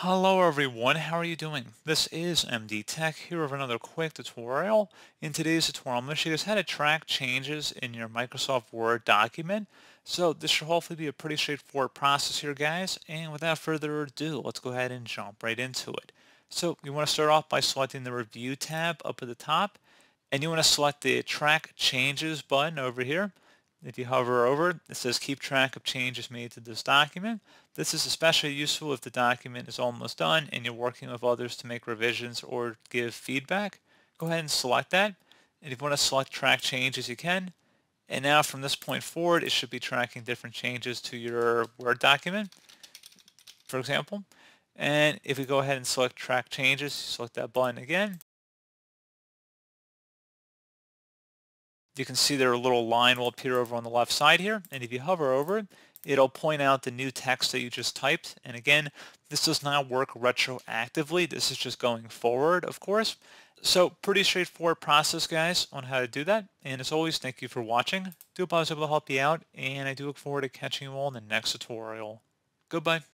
Hello everyone, how are you doing? This is MD Tech here with another quick tutorial. In today's tutorial, I'm going to show you how to track changes in your Microsoft Word document. So this should hopefully be a pretty straightforward process here, guys. And without further ado, let's go ahead and jump right into it. So you want to start off by selecting the Review tab up at the top, and you want to select the Track Changes button over here. If you hover over it, it says keep track of changes made to this document. This is especially useful if the document is almost done and you're working with others to make revisions or give feedback. Go ahead and select that. And if you want to select track changes, you can. And now from this point forward, it should be tracking different changes to your Word document, for example. And if we go ahead and select track changes, select that button again. You can see there a little line will appear over on the left side here, and if you hover over it, it'll point out the new text that you just typed. And again, this does not work retroactively. This is just going forward, of course. So pretty straightforward process, guys, on how to do that. And as always, thank you for watching. I do hope I was able to help you out, and I do look forward to catching you all in the next tutorial. Goodbye.